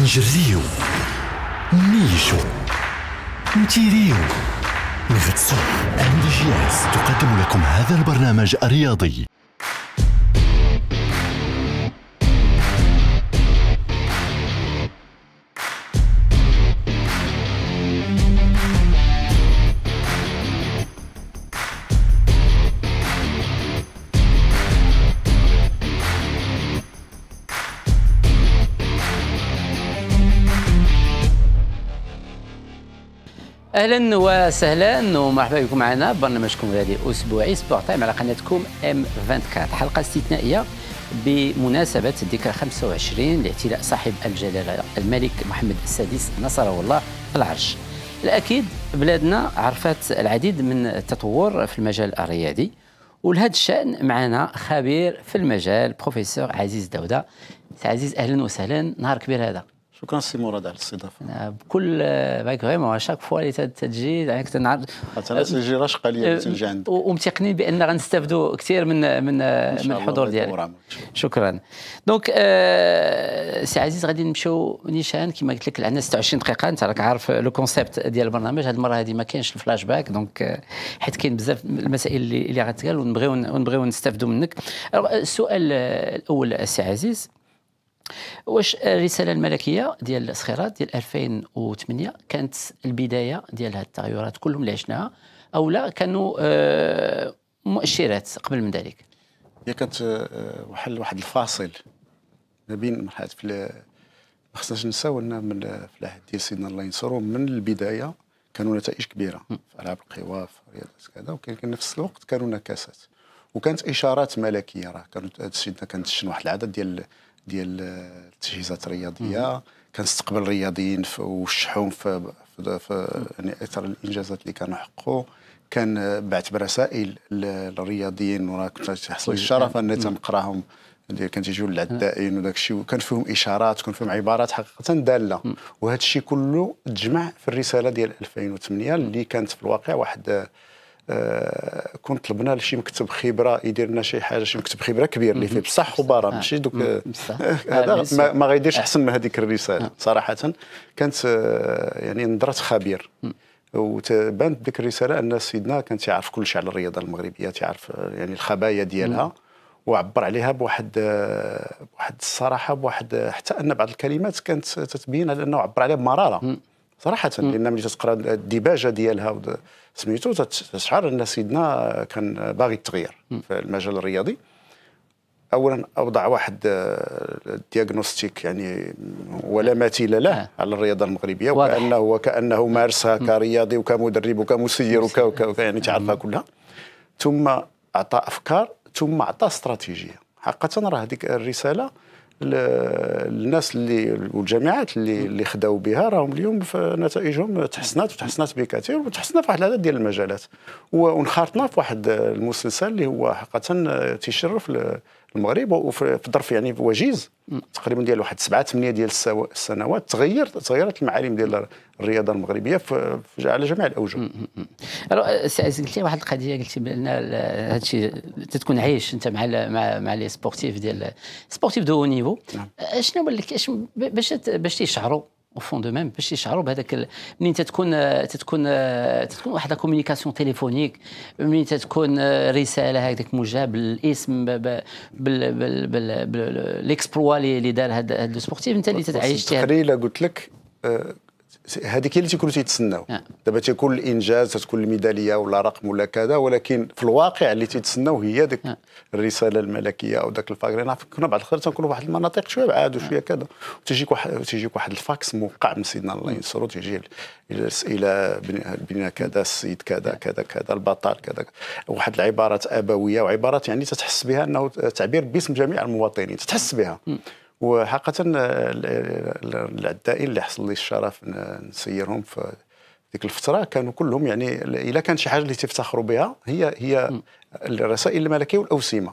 نجريو نيشو نتيريو نغطسو. أمل جياس تقدم لكم هذا البرنامج الرياضي. اهلا وسهلا ومرحبا بكم معنا برنامجكم هذه الاسبوعي سبورتايم على قناتكم M24. حلقه استثنائيه بمناسبه الذكرى 25 لاعتلاء صاحب الجلاله الملك محمد السادس نصره الله العرش. الاكيد بلادنا عرفت العديد من التطور في المجال الرياضي، ولهذا الشان معنا خبير في المجال بروفيسور عزيز داودة. عزيز اهلا وسهلا، نهار كبير هذا. شكرا سي مراد على الاستضافه. بكل باك فريمون شاك فوا اللي تتجي عليك تنعرض حتى تجي راشقه ليا تنجي عندك، ومتيقنين بان غنستافدوا كثير من الحضور ديالك. شكرا. دونك سي عزيز غادي نمشيو نيشان كما قلت لك عندنا 26 دقيقه. انت راك عارف لو كونسيبت ديال البرنامج، هذه المره هذه ما كاينش الفلاش باك، دونك حيت كاين بزاف المسائل اللي غتقال ونبغيو نستافدوا منك. السؤال الاول سي عزيز، واش الرساله الملكيه ديال الصخيرات ديال 2008 كانت البدايه ديال هاد التغيرات كلهم اللي عشناها، او لا كانوا مؤشرات قبل من ذلك؟ هي كانت واحد الفاصل ما بين مرحله، ما خصناش نساو ان من في العهد ديال سيدنا الله ينصرو من البدايه كانوا نتائج كبيره في العاب القوى في رياضه كذا، وكان نفس الوقت كانوا نكاسات وكانت اشارات ملكيه. راه كانت سيدنا كنتشن واحد العدد ديال التجهيزات الرياضيه، كنستقبل الرياضيين والشحوم في يعني اثر الانجازات اللي كانوا حققوا، كان بعث برسائل للرياضيين، وراه كنت تحصل الشرف اني تنقراهم اللي كان تيجيو للعدائين وداك الشيء، وكان فيهم اشارات وكان فيهم عبارات حقيقه داله، وهذا الشيء كله تجمع في الرساله ديال 2008 اللي كانت في الواقع واحد كنت طلبنا لشي مكتب خبره يدير لنا شي حاجه، شي مكتب خبره كبير اللي فيه بصح خبراء ماشي دوك هذا ما غايديرش احسن من هذيك الرساله. صراحه كانت يعني نظره خبير، وتبانت ديك الرساله ان سيدنا كان تيعرف كل شيء على الرياضه المغربيه، تيعرف يعني الخبايا ديالها وعبر عليها بواحد الصراحه، بواحد حتى ان بعض الكلمات كانت تتبين على انه عبر عليها بمراره صراحه. لان ملي تقرا الديباجه ديالها سميتو تشعر ان سيدنا كان باغي التغيير في المجال الرياضي. اولا اوضع واحد الدياغنوستيك يعني ولا مثيل له على الرياضه المغربيه، وكانه مارسها كرياضي وكمدرب وكمسير يعني تعرفها كلها. ثم اعطى افكار، ثم اعطى استراتيجيه. حقا راه هذيك الرساله الناس اللي والجامعات اللي خداو بها راهم اليوم نتائجهم تحسنات بكثير، وتحسنا في واحد العدد ديال المجالات، وانخرطنا في واحد المسلسل اللي هو حقيقه تيشرف المغرب، وفي ظرف يعني وجيز تقريبا ديال واحد 7-8 ديال السنوات تغيرت المعالم ديال الرياضه المغربيه على جميع الاوجه. سي عزيز قلت لي واحد القضيه، قلت لي بان هذا الشيء تتكون عايش انت مع لي سبورتيف ديال سبورتيف دو نيفو. شنو هو باش تيشعروا وفون دو ميم، باش تيشعروا بهذاك منين تتكون واحد لا كومونيكاسيون تيليفونيك، منين تتكون رساله هكذاك موجهه بالاسم بالاكسبروا اللي دار هذا لو سبورتيف انت اللي تتعايشتي. تقريبا قلت لك هذيك هي اللي تيكونوا تيتسناو. دابا تيكون الانجاز، تكون الميداليه ولا رقم ولا كذا، ولكن في الواقع اللي تيتسناو هي ديك الرساله الملكيه او داك الفاكر. انا كنا بعد الخير تنكونوا واحد المناطق شويه بعاد وشويه كذا، تيجيك واحد الفاكس موقع من سيدنا الله ينصرو، تيجي الاسئله بنا كذا، السيد كذا كذا كذا، البطل كذا، واحد العبارات ابويه وعبارات يعني تتحس بها انه تعبير باسم جميع المواطنين، تتحس بها. وحقا العدائين اللي حصل لي الشرف نسيرهم في ديك الفتره كانوا كلهم يعني الا كان شي حاجه اللي تفتخروا بها هي الرسائل الملكيه والاوسمه.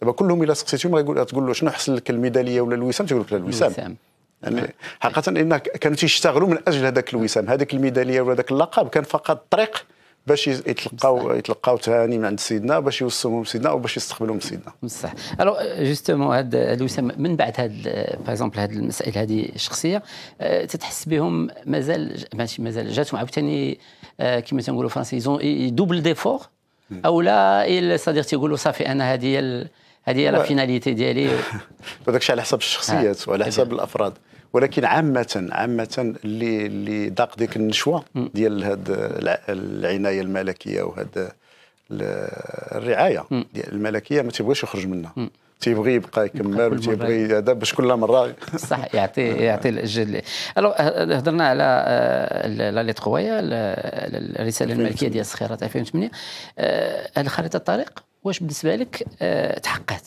دابا كلهم الا سقسيتهم غايقول تقول له شنو حصل لك الميداليه ولا الوسام، تيقول لك لا الوسام. يعني حقا ان كانوا تيشتغلوا من اجل هذاك الوسام، هذيك الميداليه ولا هذاك اللقب كان فقط طريق باش يتلقاو تهاني من عند سيدنا، باش يوصوهم سيدنا وباش يستقبلوهم سيدنا. بصح الو جوستومون هاد وسام من بعد هاد باغ اكزومبل هاد المسائل هادي الشخصيه تتحس بهم مازال ماشي مازال جاتهم عاوتاني كما تنقولوا فرنسيزون يدوبل ديفور او لا صديق تيقولوا صافي انا هذه هي لا فيناليتي ديالي. وداكشي على حساب الشخصيات وعلى حساب الافراد، ولكن عامة اللي ضاق ديك النشوة ديال هاد العناية الملكية وهاد الرعاية ديال الملكية ما تيبغيش يخرج منها، تيبغي يبقى يكمل وتيبغي هذا باش كل مرة صح يعطي الجد. الو هضرنا على لا لي تقويا الرسالة الملكية ديال الصخيرات 2008، هاد خريطة الطريق واش بالنسبة لك تحققت؟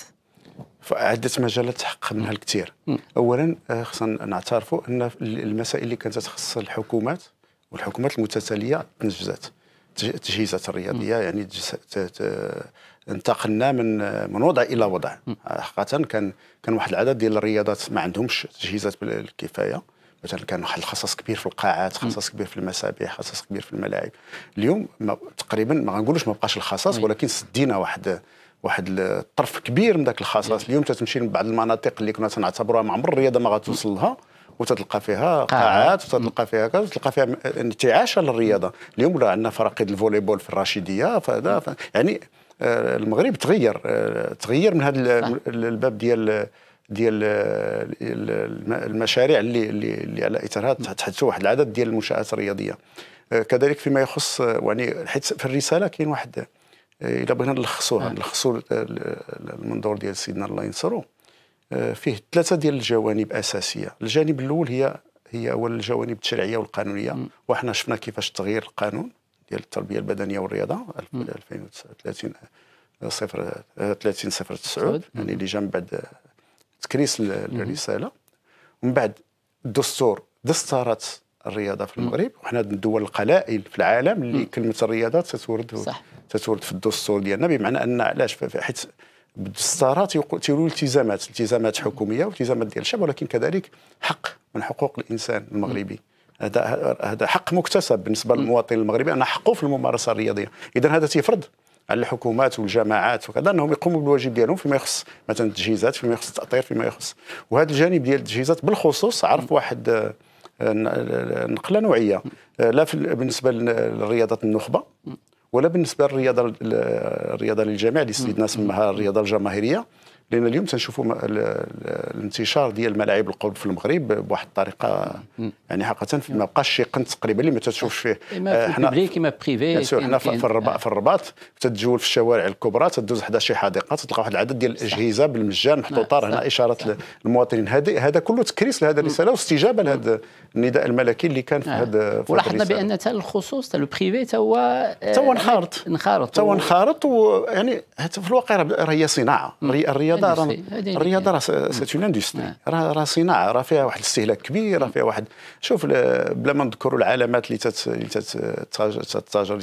عدة مجالات تحقق منها الكثير. اولا خصنا نعترفوا ان المسائل اللي كانت تخص الحكومات والحكومات المتتاليه تنجزات، تجهيزات الرياضيه يعني انتقلنا من وضع الى وضع. حقيقه كان واحد العدد ديال الرياضات ما عندهمش تجهيزات بالكفايه، مثلا كان واحد الخصص كبير في القاعات، خصص كبير في المسابح، خصص كبير في الملاعب. اليوم تقريبا ما غنقولوش ما بقاش الخصص، ولكن سدينا واحد الطرف كبير من ذاك الخصائص. اليوم تتمشي لبعض المناطق اللي كنا تنعتبروها ما عمر الرياضه ما غتوصل لها، وتتلقى فيها قاعات وتتلقى فيها كذا وتلقى فيها انتعاش للرياضه. اليوم ولا عندنا فرقيد الفوليبول في الرشيديه، فهذا يعني المغرب تغير من هذا الباب ديال المشاريع اللي على اثرها تحدثوا واحد العدد ديال المنشات الرياضيه. كذلك فيما يخص يعني حيت في الرساله كاين واحد إلا بغينا نلخصوا المنظور ديال سيدنا الله ينصرو فيه ثلاثة ديال الجوانب أساسية. الجانب الأول هي أول الجوانب التشريعية والقانونية، وحنا شفنا كيفاش تغيير القانون ديال التربية البدنية والرياضة 30/09 يعني اللي جا من بعد تكريس الرسالة. ومن بعد دستورات الرياضة في المغرب، وحنا من الدول القلائل في العالم اللي كلمة الرياضة تتورد في الدستور ديالنا. بمعنى ان علاش حيت بالدستورات تيولوا التزامات حكوميه والتزامات ديال الشعب، ولكن كذلك حق من حقوق الانسان المغربي. هذا حق مكتسب بالنسبه للمواطن المغربي، ان حقه في الممارسه الرياضيه. اذا هذا تيفرض على الحكومات والجماعات وكذا انهم يقوموا بالواجب ديالهم فيما يخص مثلا التجهيزات، فيما يخص التاطير، فيما يخص. وهذا الجانب ديال التجهيزات بالخصوص عرف واحد نقله نوعيه، لا بالنسبه للرياضات النخبه ولا بالنسبه للرياضه للجميع اللي سيدنا سماها الرياضه الجماهيريه. لان اليوم تنشوفوا الانتشار ديال ملاعب القرب في المغرب بواحد الطريقه يعني حقيقه ما بقاش شي قنت تقريبا اللي ما تشوفش فيه. حنا بليك ما بريفي، حنا في الرباط تتجول في الشوارع الكبرى، تدوز حدا شي حديقه تلقى واحد العدد ديال الاجهزه بالمجان محطوطه هنا اشاره المواطنين. هذا كله تكريس لهذا الرساله واستجابه لهذا النداء الملكي اللي كان في هذا. ولاحظنا بان حتى الخصوص حتى لو بريفي تا هو انخرط. ويعني في الواقع راه هي صناعه الرياضه راه سيت اون اندستري، راه صناعه، راه فيها واحد الاستهلاك كبير، راه فيها واحد شوف بلا ما نذكروا العلامات اللي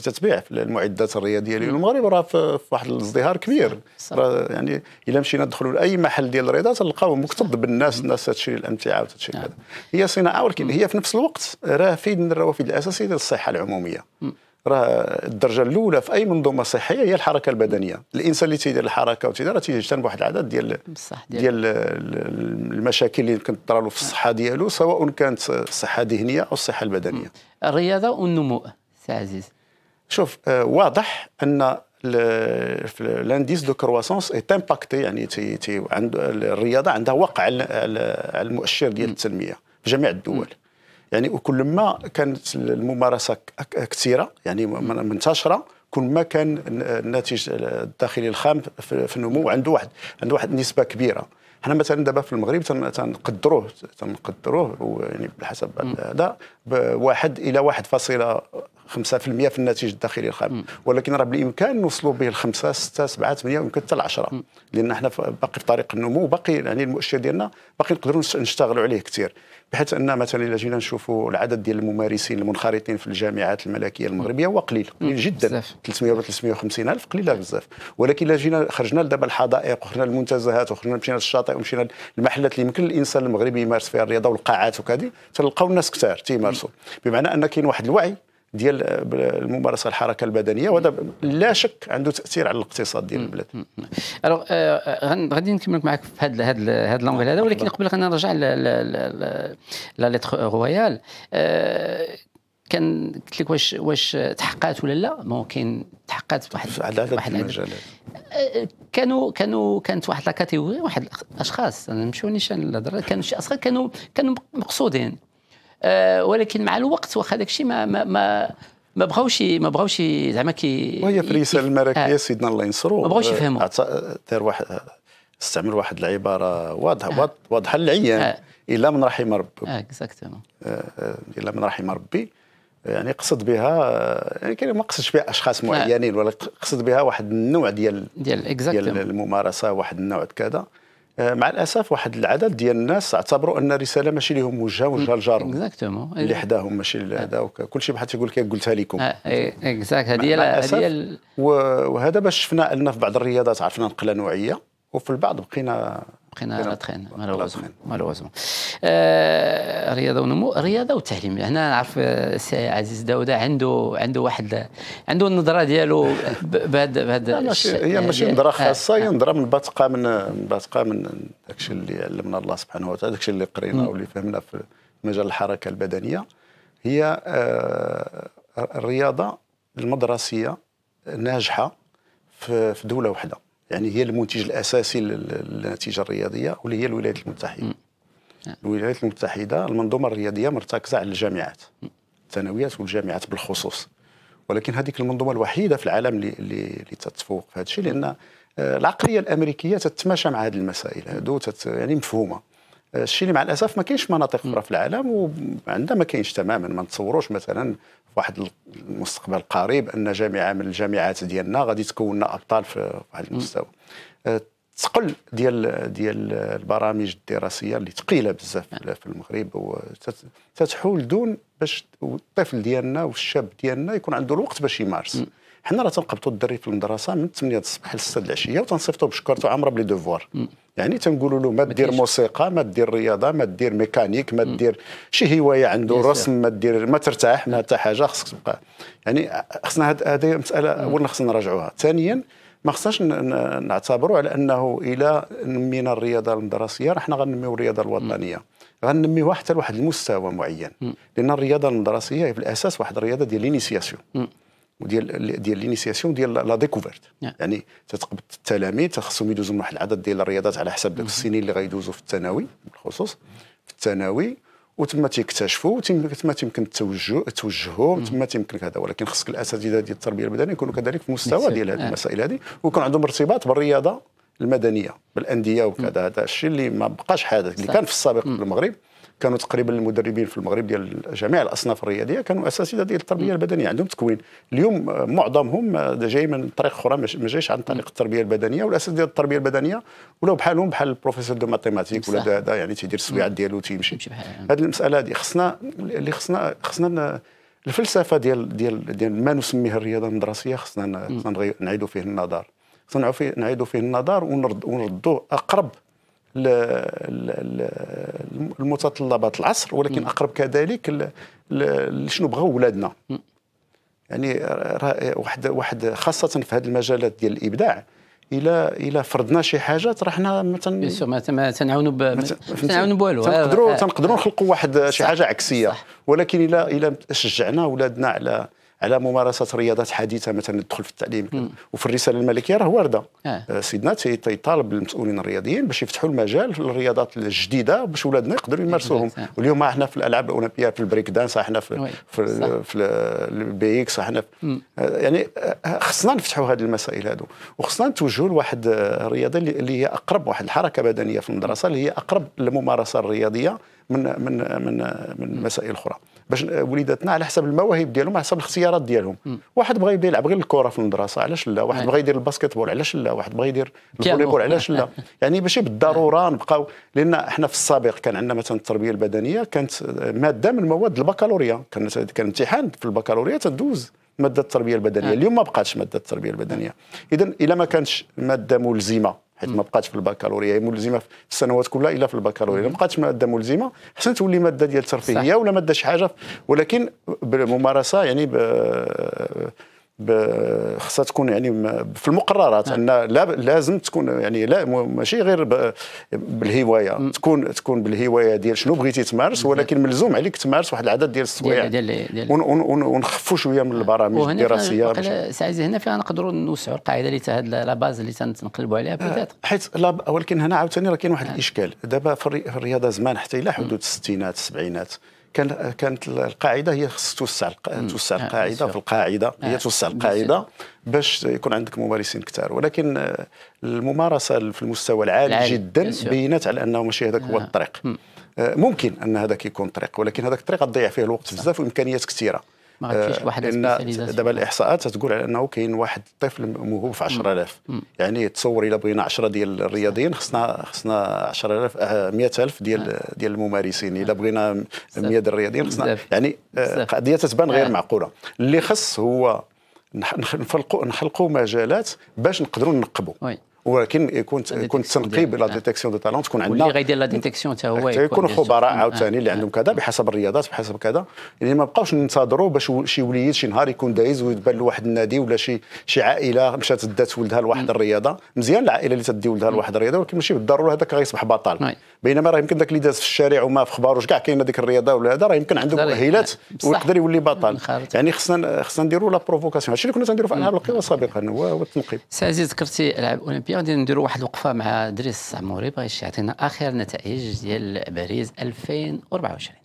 تتبيع في المعدات الرياضيه للمغرب راه في واحد الازدهار كبير. يعني الا مشينا ندخلوا لاي محل ديال الرياضه تلقاو مكتظ بالناس، الناس تشري الامتعه وتشري هذا. هي صناعه، ولكن هي في نفس الوقت رافد من الروافد الاساسيه ديال الصحه العموميه. راه الدرجه الاولى في اي منظومه صحيه هي الحركه البدنيه. الانسان اللي تيدير الحركه وتيدير تيجتنب واحد العدد ديال المشاكل اللي يمكن تطرا له في الصحه ديالو، سواء كانت الصحه الذهنيه او الصحه البدنيه. الرياضه والنمو سي عزيز، شوف واضح ان لانديس دو كرواسونس اي امباكتي، يعني الرياضه عندها وقع على المؤشر ديال التنميه في جميع الدول. يعني وكلما كانت الممارسه كثيره يعني منتشره، كلما كان الناتج الداخلي الخام في النمو عنده واحد نسبه كبيره. حنا مثلا دابا في المغرب تنقدروه يعني بحسب هذا ب1 الى 1.5% في الناتج الداخلي الخام، ولكن راه بالامكان نوصلوا به ل5 6 7 8 يمكن حتى ل10، لان حنا باقي في طريق النمو، باقي يعني المؤشر ديالنا باقي نقدروا نشتغلوا عليه كثير. بحيث ان مثلا الا جينا نشوفوا العدد ديال الممارسين المنخرطين في الجامعات الملكيه المغربيه هو قليل جدا، 350 الف قليله بزاف. ولكن الا جينا خرجنا لدابا الحدائق وخرجنا المنتزهات وخرجنا مشينا للشاطئ ومشينا للمحلات اللي يمكن الانسان المغربي يمارس فيها الرياضه والقاعات وكذا، تلقاو الناس كثار تيمارسوا. بمعنى ان كاين واحد الوعي ديال الممارسه الحركه البدنيه، وهذا لا شك عنده تاثير على الاقتصاد ديال البلاد. الوغ غادي نكمل معك في هذا لونغيل هذا، ولكن قبل خلينا نرجع لا ليتر رويال. كان قلت لك واش تحققات ولا لا؟ ممكن تحققات واحد المجالات. كانت واحد لا كاتيجوري، واحد الاشخاص انا مشونيش نهضر، كانوا شي اصغر كانوا مقصودين، ولكن مع الوقت واخا داكشي ما بغاوش زعما كي. وهي في الرساله الملكيه سيدنا الله ينصرو ما بغاوش يفهموا، دار واحد استعمل واحد العباره واضحه للعيان، الا من رحم ربي. اكزاكتومون، الا من رحم ربي، يعني قصد بها، يعني ما قصدش بها اشخاص معينين، ولكن قصد بها واحد النوع ديال الممارسه، واحد النوع كذا. مع الاسف واحد العدد ديال الناس اعتبروا ان الرساله ماشي ليهم وجهه لجارهم، اكزاكتومون اللي حداهم ماشي هذا، كلشي بحال تيقول لك قلتها لكم. اكزاكت، هذه وهذا باش شفنا ان في بعض الرياضات عرفنا نقله نوعيه، وفي البعض بقينا على تخين مالوزمون. رياضه ونمو، رياضه والتعليم. هنا نعرف السي عزيز داودة عنده النظره ديالو بهذا هي ماشي نظره خاصه، هي نظره من داكشي اللي علمنا الله سبحانه وتعالى، داكشي اللي قرينا واللي فهمنا في مجال الحركه البدنيه. هي الرياضه المدرسيه ناجحه في دوله واحده، يعني هي المنتج الاساسي للنتيجه الرياضيه، واللي هي الولايات المتحده. الولايات المتحده المنظومه الرياضيه مرتكزه على الجامعات، الثانويات والجامعات بالخصوص، ولكن هذيك المنظومه الوحيده في العالم اللي تتفوق في هذا الشيء، لان العقليه الامريكيه تتماشى مع هذه المسائل هذو، يعني مفهومه. الشيء اللي مع الاسف ما كاينش مناطق اخرى في العالم وعندها ما كاينش تماما. ما نتصوروش مثلا في واحد المستقبل القريب ان جامعه من الجامعات ديالنا غادي تكون لنا ابطال في واحد المستوى. تقل ديال البرامج الدراسيه اللي ثقيله بزاف في المغرب، وتتحول دون باش الطفل ديالنا والشاب ديالنا يكون عنده الوقت باش يمارس. حنا راه تنقبطوا الدري في المدرسه من 8 الصباح ل 6 العشيه، وتنصيفطوا بشكرته عامره بلي دوفوار، يعني تنقولوا له ما دير موسيقى، ما دير رياضه، ما دير ميكانيك، ما دير شي هوايه عنده رسم، ما دير، ما ترتاح، ما حتى حاجه. خصك تبقى، يعني خصنا هذه مساله اولا خصنا نراجعوها. ثانيا ما خصناش نعتبروا على انه الى نمينا الرياضه المدرسيه راه حنا غننميو الرياضه الوطنيه، غننميوها حتى لواحد المستوى معين، لان الرياضه المدرسيه هي في الاساس واحد الرياضه ديال الانيسياسيون، ديال الانيسياسيون، ديال لا ديكوفيرت. يعني تتقبض التلاميذ خصهم يدوزوا من واحد العدد ديال الرياضات على حسب ذوك السنين اللي غيدوزوا في الثانوي بالخصوص، في الثانوي وتما تيكتشفوا، تما تيمكن توجهوا، تما تيمكن هذا. ولكن خصك الاساتذه ديال التربيه البدنيه يكونوا كذلك في مستوى ديال هذه المسائل هذه، ويكون عندهم ارتباط بالرياضه المدنيه بالانديه وكذا. هذا الشيء اللي ما بقاش حادث، اللي كان في السابق في المغرب كانوا تقريبا المدربين في المغرب ديال جميع الاصناف الرياضيه كانوا اساتذه ديال التربيه البدنيه، عندهم تكوين. اليوم معظمهم جاي من طريق اخرى، ما جايش عن طريق التربيه البدنيه، والاساتذه ديال التربيه البدنيه ولاو بحالهم بحال البروفيسور دو ماتيماتيك ولا هذا، يعني تيدير السويعات ديالو تيمشي. هذه المساله هذه خصنا الفلسفه ديال ما نسميه الرياضه المدرسيه خصنا نعيدوا فيه النظر، خصنا نعيدوا فيه النظر ونردوه اقرب المتطلبات العصر، ولكن اقرب كذلك لشنو بغاو ولادنا. يعني واحد خاصه في هذه المجالات ديال الابداع، الى فرضنا شي حاجه راه حنا ما تنعاونوا بوالو، تنقدروا نخلقوا واحد شي حاجه عكسيه. ولكن الى شجعنا ولادنا على ممارسه رياضات حديثه، مثلا الدخول في التعليم. وفي الرساله الملكيه راه وارده، سيدنا تيطالب المسؤولين الرياضيين باش يفتحوا المجال للرياضات الجديده باش ولادنا يقدروا يمارسوهم. واليوم حنا في الالعاب الاولمبيه، في البريك دانس، حنا في البي اكس، حنا يعني خصنا نفتحوا هذه المسائل هذو، وخصنا نتوجهوا لواحد الرياضه اللي هي اقرب، واحد الحركه بدنيه في المدرسه اللي هي اقرب للممارسه الرياضيه من من من من مسائل اخرى، باش وليداتنا على حسب المواهب ديالهم، على حسب الاختيارات ديالهم. واحد بغى يبدا يلعب غير الكره في المدرسه، علاش لا؟ واحد بغى يدير الباسكيتبول، علاش لا؟ واحد بغى يدير الفوليبول، علاش لا؟ يعني ماشي بالضروره نبقاو، لان احنا في السابق كان عندنا مثلا التربيه البدنيه كانت ماده من مواد البكالوريا، كان امتحان في البكالوريا تدوز ماده التربيه البدنيه. اليوم ما بقاتش ماده التربيه البدنيه. اذا الا ما كانتش ماده ملزمه حيت ما بقاتش في البكالوريا، هي ملزمه في السنوات كلها الا في البكالوريا، ما بقاتش ماده ملزمه، حسن تولي ماده ديال الترفيهيه ولا ماده شي حاجه، ولكن بالممارسه يعني خصها تكون يعني في المقررات ان لا لازم تكون يعني لا ماشي غير بالهوايه، تكون بالهوايه ديال شنو بغيتي تمارس، ولكن ملزوم عليك تمارس واحد العدد ديال السوايع ونخفوا شويه من البرامج الدراسيه. سعيد هنا فيها نقدروا نوسعوا القاعده اللي هاد لا باز اللي تنقلبوا عليها بدات، حيت ولكن هنا عاوتاني راه كاين واحد الاشكال. دابا في الرياضه زمان حتى الى حدود الستينات السبعينات كانت القاعده هي خص توسع القاعده في القاعده، هي توسع القاعده باش يكون عندك ممارسين كثار، ولكن الممارسه في المستوى العالي جدا بينت على انه ماشي هذاك هو الطريق. ممكن ان هذاك يكون طريق، ولكن هذاك الطريق غتضيع فيه الوقت بزاف وامكانيات كثيره. ما غاتكونش واحد سبيسياليزاسيون. دابا الاحصاءات تقول على انه كاين واحد الطفل موهوب في 10000، يعني تصور الا بغينا 10 ديال الرياضيين خصنا 10000 100000 ديال الممارسين، الا بغينا 100 ديال الرياضيين خصنا، يعني قضيه تتبان غير معقوله. اللي خص هو نخلقوا مجالات باش نقدروا ننقبوا، ولكن يكون التنقيب لا ديتيكسيون دو تالون، تكون عندنا اللي غيدير لا ديتيكسيون حتى هو يكونوا خبراء عاوتاني اللي عندهم كذا بحسب الرياضات بحسب كذا، يعني ما بقاوش ننتظروا باش شي وليد شي نهار يكون دايز ويتبان له واحد النادي ولا شي عائله مشات دات ولدها لواحد الرياضه. مزيان العائله اللي تدي ولدها لواحد الرياضه، ولكن ماشي بالضروره هذاك غيصبح بطل، بينما راه يمكن ذاك اللي داز في الشارع وما في اخباروش كاع كاين هذيك الرياضه ولا هذا، راه يمكن عنده مؤهلات ويقدر يولي بطل. يعني خصنا نديروا لا بروفوكاسيون، هادشي اللي كنا تنديروا في العاب القوى سابقا هو التنقيب. سعيد ذكرتي العاب اولمبيا، غادي نديروا واحد الوقفه مع إدريس السعموري باش يعطينا اخر نتائج ديال باريس 2024.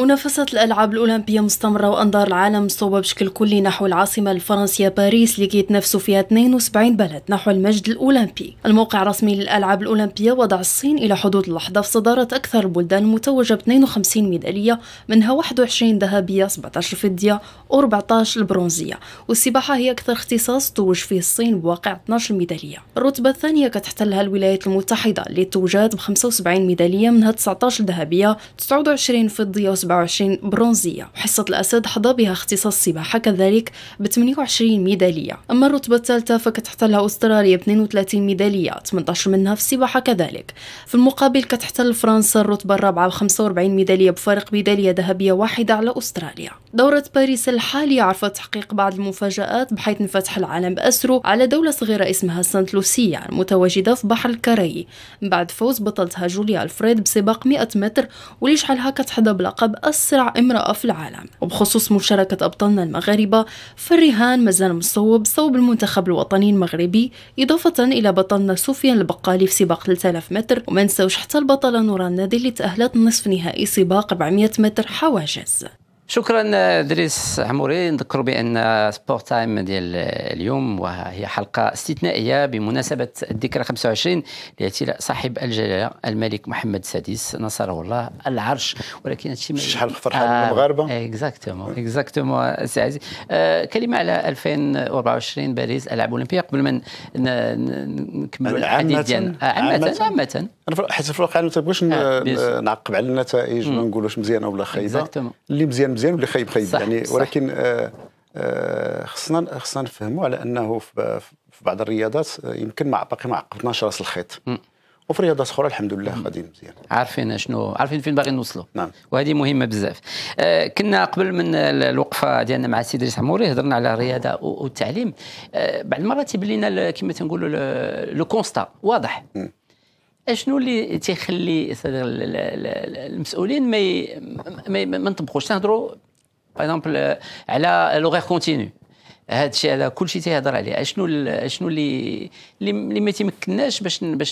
منافسة الألعاب الأولمبية مستمرة وأنظار العالم مصوبة بشكل كلي نحو العاصمة الفرنسية باريس، اللي كيتنافسوا فيها 72 بلد نحو المجد الأولمبي. الموقع الرسمي للألعاب الأولمبية وضع الصين إلى حدود اللحظة في صدارة أكثر البلدان متوجة ب 52 ميدالية، منها 21 ذهبية، 17 فضية و14 البرونزية، والسباحة هي أكثر اختصاص توج فيه الصين بواقع 12 ميدالية. الرتبة الثانية كتحتلها الولايات المتحدة اللي توجات ب 75 ميدالية، منها 19 ذهبية، 29 فضية، 27 برونزية، وحصة الأسد حظى بها اختصاص السباحة كذلك ب 28 ميدالية. أما الرتبة الثالثة فكتحتلها أستراليا ب 32 ميدالية، 18 منها في السباحة كذلك. في المقابل كتحتل فرنسا الرتبة الرابعة ب 45 ميدالية، بفارق ميدالية ذهبية واحدة على أستراليا. دورة باريس الحالية عرفت تحقيق بعض المفاجآت، بحيث انفتح العالم بأسره على دولة صغيرة اسمها سانت لوسيا المتواجدة في بحر الكاريبي، بعد فوز بطلتها جوليا الفريد بسباق 100 متر، واللي شحالها كتحظى بلقب أسرع امرأة في العالم. وبخصوص مشاركة أبطالنا المغاربة، فالرهان مازال مصوب صوب المنتخب الوطني المغربي، إضافة إلى بطلنا سفيان البقالي في سباق 3000 متر، وما نساوش حتى البطلة نوران نادي اللي تأهلت نصف نهائي سباق 400 متر حواجز. شكرا إدريس عموري. نذكر بأن سبورتايم ديال اليوم وهي حلقة استثنائية بمناسبة الذكرى 25 لاعتلاء صاحب الجلالة الملك محمد السادس نصره الله العرش، ولكن هادشي شحال فرحان المغاربة. اكزاكتومون سي عزيز، كلمة على 2024 باريس الألعاب الأولمبية قبل ما نكملوا الحديث ديالنا. عامة حيت في الواقع ما تبغيش نعقب على النتائج، ما نقولوش مزيانة ولا خايبة، اللي مزيان واللي خايب يعني، ولكن خصنا نفهموا على انه في بعض الرياضات يمكن ما عقبناش راس الخيط، وفي رياضات اخرى الحمد لله غاديين مزيان، عارفين فين باغيين نوصلوا. نعم، وهذه مهمه بزاف. كنا قبل من الوقفه ديالنا مع السيد إدريس السعموري هضرنا على الرياضه والتعليم، بعض المرات تيبان لنا كما تنقولوا لو كونستا واضح. اشنو اللي تيخلي المسؤولين ما نطبقوش؟ تنهضروا باغ اكزومبل على لوغير كونتينيو، هذا الشيء هذا كلشي تيهضر عليه، اشنو اللي ما تيمكناش باش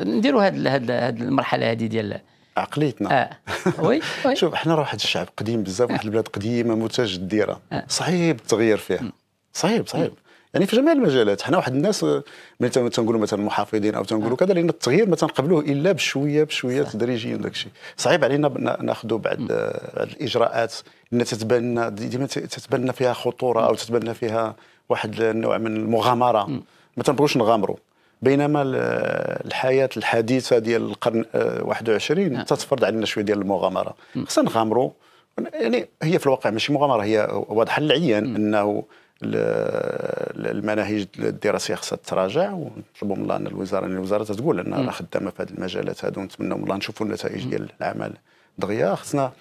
نديروا هاد المرحله هذه ديال عقليتنا. وي شوف، حنا راه واحد الشعب قديم بزاف، واحد البلاد قديمه متجدره، صعيب التغيير فيها، صعيب يعني في جميع المجالات. حنا واحد الناس ملي تنقولوا مثلا محافظين او تنقولوا كذا، لان التغيير ما تنقبلوه الا بشويه تدريجيا، داك الشيء صعيب علينا ناخذوا بعض الاجراءات اللي تتبان ديما تتبان فيها خطوره او تتبان فيها واحد النوع من المغامره، ما تنبغوش نغامروا، بينما الحياه الحديثه ديال القرن 21 تتفرض علينا شويه ديال المغامره، خصنا نغامروا يعني هي في الواقع ماشي مغامره، هي واضحه للعيان انه المناهج الدراسيه خصها تتراجع، ونطلبوا من الله ان الوزاره تقول انها راه خدامه في هذه المجالات هذو، ونتمنوا من الله نشوفوا النتائج ديال الاعمال دغيا. خصنا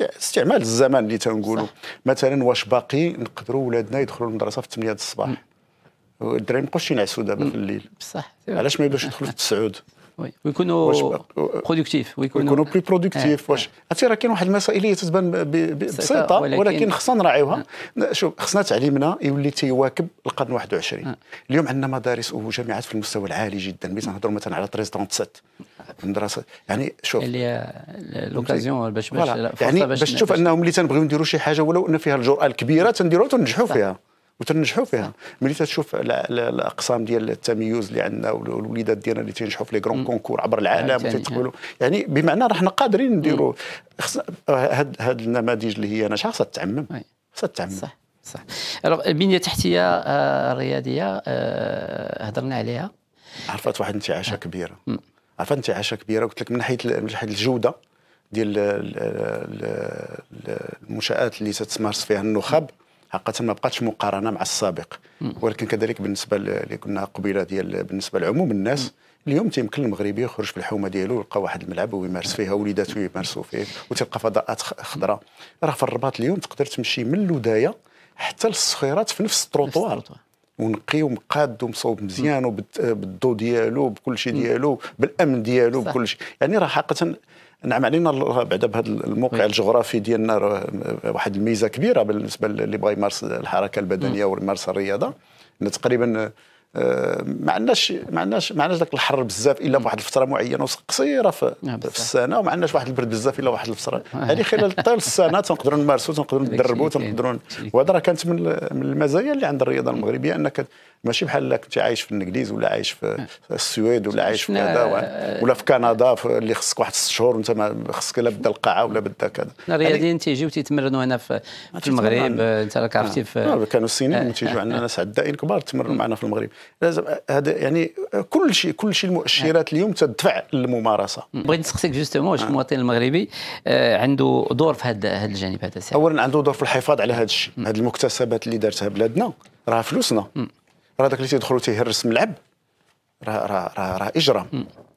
استعمال الزمان اللي تنقولوا، مثلا واش باقي نقدروا ولادنا يدخلوا المدرسه في 8 د الصباح؟ الدراري ما يبقاوش ينعسوا دابا في الليل، بصح علاش ما يبداوش يدخلوا في 9؟ ويكونوا برودكتيف، ويكونوا بلي برودكتيف. واش عرفتي راه كاين واحد المسائل اللي تتبان بسيطه ولكن خصنا نراعيوها. شوف، خصنا تعليمنا يولي تيواكب القرن 21. اليوم عندنا مدارس وجامعات في المستوى العالي جدا، ملي تنهضروا مثلا على 1337 المدرسه، يعني شوف اللي لوكازيون باش تشوف انهم ملي تنبغيو نديروا شي حاجه ولو ان فيها الجرأه الكبيره تنديروها وتنجحوا فيها وتنجحوا فيها. ملي تشوف الاقسام ديال التميز اللي عندنا والوليدات ديالنا اللي تينجحوا في لي كرون كونكور عبر العالم وتيتقبلوا، يعني بمعنى راه حنا قادرين نديروا. هاد النماذج اللي هي ناجحه خصها تتعمم، خصها تتعمم. صح صح. البنيه التحتيه الرياضيه هضرنا عليها، عرفت واحد انتعاشه كبيره، عرفت انتعاشه كبيره. قلت لك من حيث الجوده ديال المنشات اللي تتمارس فيها النخب حقا ما بقاتش مقارنه مع السابق، ولكن كذلك بالنسبه اللي كنا قبيله ديال بالنسبه لعموم الناس. اليوم تيمكن المغربي يخرج في الحومه ديالو يلقى واحد الملعب ويمارس فيها، وليداتو يمارسوا فيه، وتلقى فضاءات خضراء. راه في الرباط اليوم تقدر تمشي من الودايه حتى للصخيرات في نفس التروطوار، ونقي ومقاد ومصوب مزيان وبالضو ديالو بكل شيء ديالو بالامن ديالو بكل شيء. يعني راه حقا نعم علينا بعدا بهذا الموقع الجغرافي ديالنا واحد الميزه كبيره بالنسبه اللي بغى يمارس الحركه البدنيه ويمارس الرياضه. تقريبا ما عندناش ذاك الحر بزاف الا واحد الفتره معينه قصيره في السنه، وما عندناش واحد البرد بزاف الا واحد الفتره. يعني خلال طيل السنه تنقدروا نمارسوا، تنقدروا ندربوا، تنقدروا. وهذا راه كانت من المزايا اللي عند الرياضه المغربيه، انك ماشي بحال كنت عايش في الانجليز ولا عايش في السويد ولا عايش في كذا ولا في كندا اللي خصك واحد 6 شهور وانت خصك لا بدا القاعه ولا بدا كذا. الرياضيين تيجيو تيتمرنوا هنا في المغرب، انت راك عرفتي في كانوا الصينيين تيجيو عندنا ناس عدائين كبار تمرنوا معنا في المغرب. لازم هذا، يعني كل شيء المؤشرات اليوم تدفع للممارسه. بغيت نسقسيك جوستومون واش المواطن المغربي عنده دور في هذا الجانب هذا؟ اولا عنده دور في الحفاظ على هذا الشيء، هذه المكتسبات اللي دارتها بلادنا راه فلوسنا. راه داك اللي تيدخلوا تيهرس ملعب راه اجرام،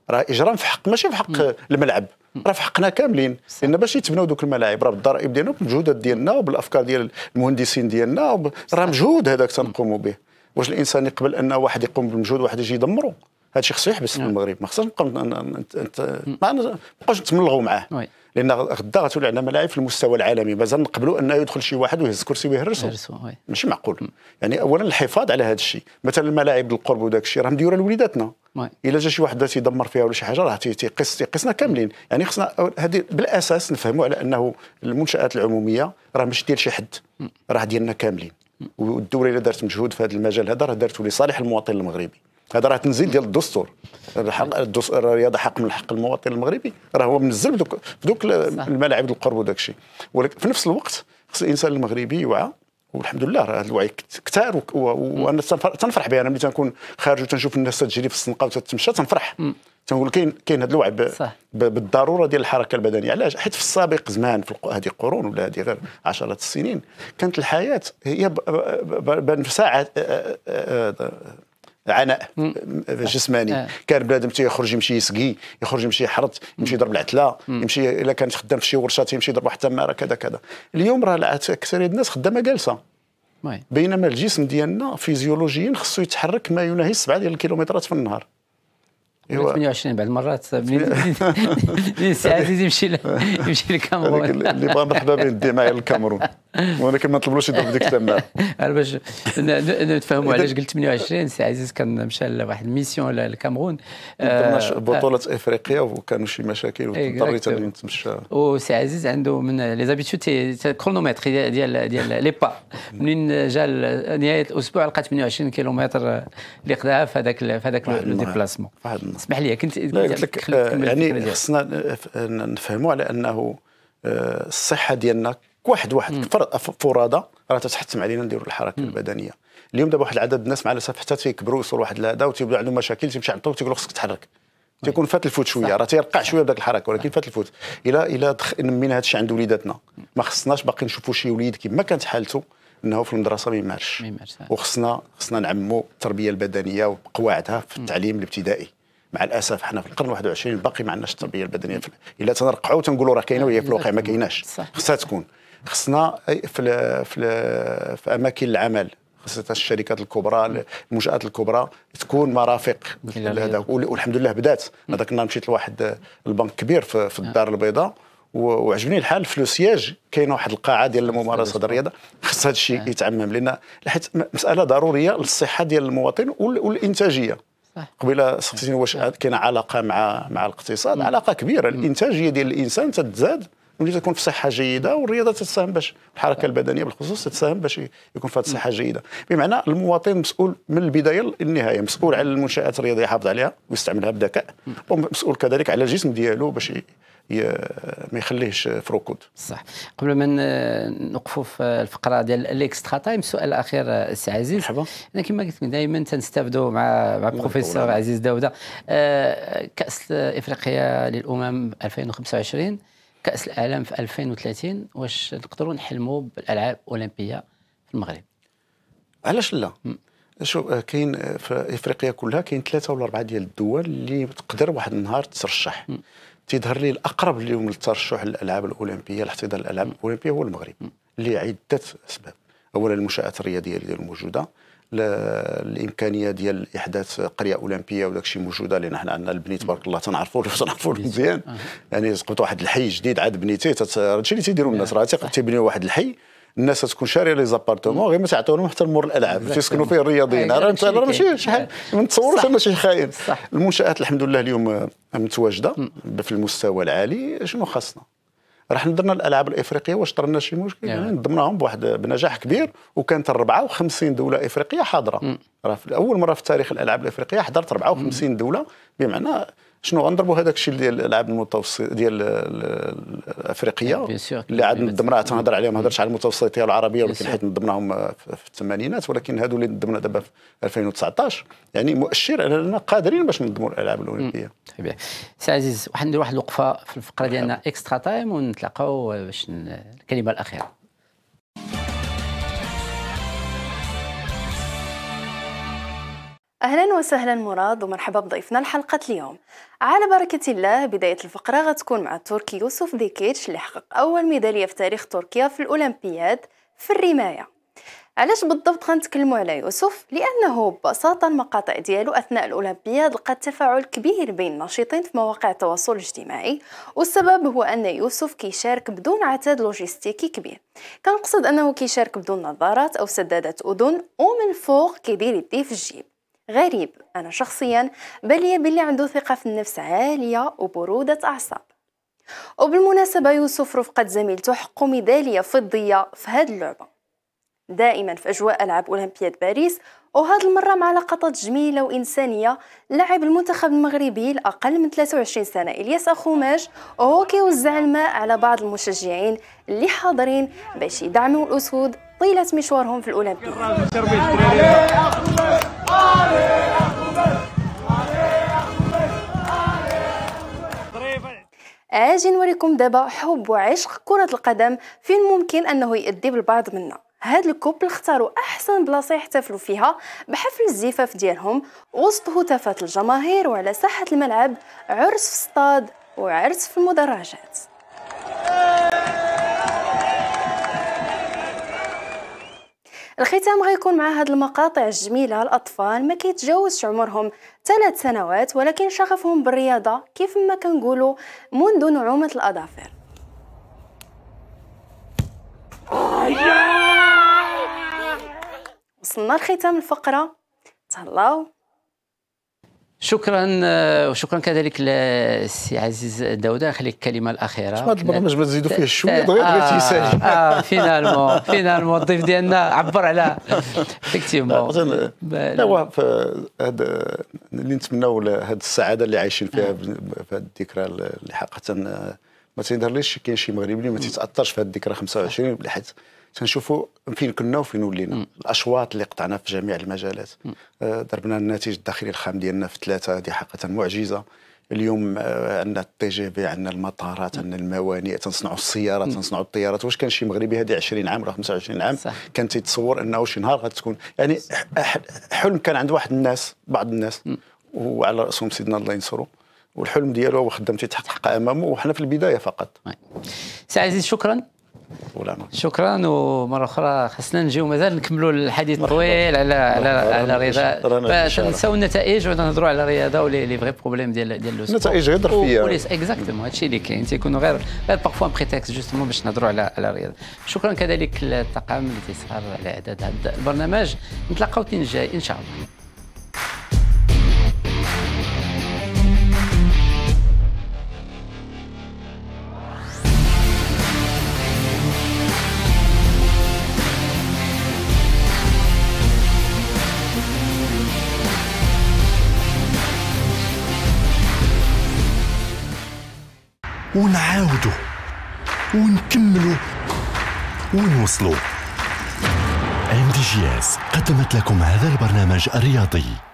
راه اجرام في حق، ماشي في حق الملعب، راه في حقنا كاملين. لان باش يتبناو دوك الملاعب راه بالضرائب ديالنا وبالمجهودات ديالنا وبالافكار ديال المهندسين ديالنا، راه مجهود هذاك تنقوموا به. واش الانسان يقبل ان واحد يقوم بالمجهود واحد يجي يدمره؟ هذا الشيء خصو يحبس في المغرب، ما خصناش نبقاو ما نبقاوش نتملغوا معاه، لان غدا غتولي عندنا ملاعب في المستوى العالمي. مازال نقبلوا انه يدخل شي واحد ويهز كرسي ويهرسو، ماشي معقول. يعني اولا الحفاظ على هذا الشيء، مثلا الملاعب القرب وداك الشيء راه مديوره لوليداتنا، الا جا شي واحد تيدمر فيها ولا شي حاجه راه تيقصنا كاملين. يعني خصنا هذه بالاساس نفهموا على انه المنشات العموميه راه ماشي ديال شي حد، راه ديالنا كاملين. والدوله اللي دارت مجهود في هذا المجال هذا راه دارته لصالح المواطن المغربي. هذا راه تنزيل ديال الدستور، الرياضه حق من حق المواطن المغربي، راه هو منزل في دوك الملاعب القرب وداك الشيء. ولكن في نفس الوقت خص الانسان المغربي يوعى، والحمد لله راه هذا الوعي كثار، وانا تنفرح بها. انا ملي تنكون خارج وتنشوف الناس تجري في السنقه وتتمشى تنفرح، تنقول كاين هذا الوعي بالضروره ديال الحركه البدنيه. علاش؟ حيت في السابق زمان، في هذه القرون ولا هذه غير عشرات السنين، كانت الحياه هي بنفسها عناء جسماني. كان بنادم تيخرج يمشي يسقي، يخرج يمشي يحرط، يمشي يضرب العتله، يمشي الا كان خدام في شي ورشه يمشي يضرب واحد التماره كذا كذا. اليوم راه اكثريه الناس خدامه جالسه، بينما الجسم ديالنا فيزيولوجيا خصو يتحرك ما يناهز 7 ديال الكيلومترات في النهار، 28 بعد المرات من ساعات يمشي للكامرون. اللي بغى مرحبا به ندي معايا للكامرون، ولكن ما نطلبلوش يضرب ديك التماره. باش نتفاهموا علاش قلت 28 سي عزيز، كان مشى لواحد الميسيون للكامرون، بطوله افريقيا وكانوا شي مشاكل واضطريت اني نتمشى. وسي عزيز عنده من لي زابيتود كرونومتري ديال لي با، منين جا نهايه الاسبوع لقى 28 كيلومتر اللي قداها في هذاك لو ديبلاسمون. اسمح لي كنت قلت لك يعني خصنا نفهموا على انه الصحه ديالنا واحد فرادى راه تتحتم علينا نديروا الحركه البدنيه. اليوم دابا واحد العدد الناس مع الاسف حتى تيكبروا يوصلوا واحد الهذا وتيبدا عندهم مشاكل، تيمشي عند الطبيب تيقول له خصك تحرك، تيكون فات الفوت شويه، راه تيرقع شويه بداك الحركه، ولكن فات الفوت. الى نمينا هذا الشيء عند وليداتنا، ما خصناش باقي نشوفوا شي وليد كما كانت حالته انه في المدرسه ما يمارش، وخصنا نعموا التربيه البدنيه وقواعدها في التعليم الابتدائي. مع الاسف حنا في القرن 21 باقي ما عندناش التربيه البدنيه. الا تنرقعوا تنقولوا راه كاينه، وهي في الواقع ما كايناش. خصها تكون، خصنا في اماكن العمل، خاصة الشركات الكبرى، المنشآت الكبرى، تكون مرافق لهذا. والحمد لله بدات. هذاك النهار مشيت لواحد البنك كبير في الدار البيضاء، وعجبني الحال. في لو سياج كاينه واحد القاعه ديال ممارسه الرياضه، خص هذا الشيء يتعمم، لان حيت مساله ضروريه للصحه ديال المواطن والانتاجيه. قبيله سقسيتني واش كاينه علاقه مع الاقتصاد؟ علاقه كبيره. الانتاجيه ديال الانسان تتزاد ملي تكون في صحه جيده، والرياضه تساهم باش، الحركه البدنيه بالخصوص تساهم باش يكون في هذه الصحه جيده. بمعنى المواطن مسؤول من البدايه للنهايه، مسؤول على المنشات الرياضيه يحافظ عليها ويستعملها بذكاء، ومسؤول كذلك على الجسم ديالو باش ما يخليهش في ركود. صح. قبل ما نوقفوا في الفقره ديال الاكسترا تايم، سؤال اخير سي عزيز. مرحبا. انا كما قلت لك دائما تنستافدوا مع بروفيسور عزيز داوده. كاس افريقيا للامم 2025، كأس العالم في 2030، واش نقدروا نحلموا بالألعاب الأولمبية في المغرب؟ علاش لا؟ شوف، كاين في إفريقيا كلها كاين 3 ولا 4 ديال الدول اللي تقدر واحد النهار ترشح. تيظهر لي الأقرب اليوم للترشح للألعاب الأولمبية، لاحتضان الألعاب الأولمبية، هو المغرب، لعدة أسباب. أولا المنشآت الرياضية اللي موجودة، الامكانيه ديال احداث قريه اولمبيه وداك الشيء موجوده، لان حنا عندنا البني تبارك الله تنعرفوا مزيان. يعني تقبط واحد الحي جديد عاد بنيتيه، هادشي اللي تيديروا الناس، راه تيبنيو واحد الحي، الناس تكون شاريه لي زابارتمون، غير ما تعطيوهم حتى المور الالعاب تيسكنوا فيه الرياضيين. راه ماشي شحال، ما نتصوروش ماشي خاين. المنشات الحمد لله اليوم متواجده في المستوى العالي. شنو خاصنا؟ راح ندرنا الالعاب الافريقيه، واش طرنا شي مشكل؟ يعني نضمناهم بواحد بنجاح كبير، وكانت 54 دوله افريقيه حاضره. راه في اول مره في تاريخ الالعاب الافريقيه حضرت 54 دوله. بمعنى شنو غنضربوا هذاك الشيء ديال الالعاب المتوسط ديال الافريقيه اللي عاد ندمناها. تنهضر عليهم، ما هضرتش على المتوسطيه والعربيه، ولكن حيت ندمناهم في الثمانينات، ولكن هادو اللي ندمنا دابا في 2019 يعني مؤشر اننا قادرين باش ننظموا الالعاب الاولمبيه. طيب سي عزيز، ندير واحد الوقفه في الفقره ديالنا اكسترا تايم، ونتلاقاو باش الكلمه الاخيره. أهلا وسهلا مراد، ومرحبا بضيفنا لحلقة اليوم. على بركة الله بداية الفقرة غتكون مع التركي يوسف ديكيتش، اللي حقق أول ميدالية في تاريخ تركيا في الأولمبياد في الرماية. علاش بالضبط غنتكلموا على يوسف؟ لأنه ببساطة المقاطع ديالو أثناء الأولمبياد لقات تفاعل كبير بين الناشطين في مواقع التواصل الاجتماعي، والسبب هو أن يوسف كيشارك بدون عتاد لوجستيكي كبير. كنقصد أنه كيشارك بدون نظارات أو سدادات أذن، ومن فوق كيدير يديه في الجيب. غريب، أنا شخصياً بلي باللي عنده ثقة في النفس عالية وبرودة أعصاب. وبالمناسبة يوسف رفقة زميلته حققوا ميدالية فضية في هاد اللعبة. دائماً في أجواء ألعاب أولمبياد باريس، وهاد المرة مع لقطات جميلة وإنسانية، لعب المنتخب المغربي الأقل من 23 سنة إلياس أخو ماش، وهو كيوزع الماء على بعض المشجعين اللي حاضرين باش يدعموا الأسود طيلة مشوارهم في الأولمبياد. اجي نوريكم دابا حب وعشق كرة القدم فين ممكن انه يؤدي بالبعض منا. هاد الكوبل اختاروا احسن بلاصه يحتفلوا فيها بحفل الزفاف ديالهم، وسط هتافات الجماهير وعلى ساحه الملعب، عرس في الصطاد وعرس في المدرجات. الختام غيكون مع هاد المقاطع الجميله. الاطفال ما كيتجاوزش عمرهم 3 سنوات، ولكن شغفهم بالرياضه كيف ما كنقولوا منذ نعومه الاظافر. وصلنا لختام الفقره، تهلاو. شكرا، وشكرا كذلك لسي عزيز داوده. خليك الكلمه الاخيره. هذا البرنامج ما تزيدوا فيه شويه، دغيا تيسالي. فينالمون الضيف ديالنا عبر على فيكتيمون. لا هو هذا اللي نتمناو، هذه السعاده اللي عايشين فيها في هذه الذكرى اللي حقيقه ما تيظهرليش كاين شي مغربي اللي ما تيتاثرش في هذه الذكرى 25، حيت تنشوفوا فين كنا وفين ولينا. الاشواط اللي قطعناها في جميع المجالات، ضربنا الناتج الداخلي الخام ديالنا في 3، هذه حقيقه معجزه. اليوم عندنا التي جي بي، عندنا المطارات، عندنا الموانئ، تنصنعوا السيارات، تنصنعوا الطيارات. واش كان شي مغربي هذه 20 عام ولا 25 عام صح. كان تيتصور انه شي نهار غتكون، يعني حلم كان عند واحد الناس، بعض الناس وعلى راسهم سيدنا الله ينصرو، والحلم ديالو وخدم تيتحقق امامه وحنا في البدايه فقط. سي عزيز شكرا، شكرا. ومره اخرى خصنا نجيو مازال نكملوا الحديث طويل على الرياضه، باش نساو النتائج ونهضروا على الرياضه ولي فري بروبليم ديال لو سبور. النتائج غير ظرفيه وليس اكزاكتومون، هادشي اللي كاين تيكونوا غير بارفوا بريتكست جوستومون باش نهضروا على الرياضه. شكرا كذلك للطاقم اللي تيسهر على اعداد هذا البرنامج. نتلاقاو التين الجاي ان شاء الله. ونعاودوا ونكملوا ونوصلوا. MDGS قدمت لكم هذا البرنامج الرياضي.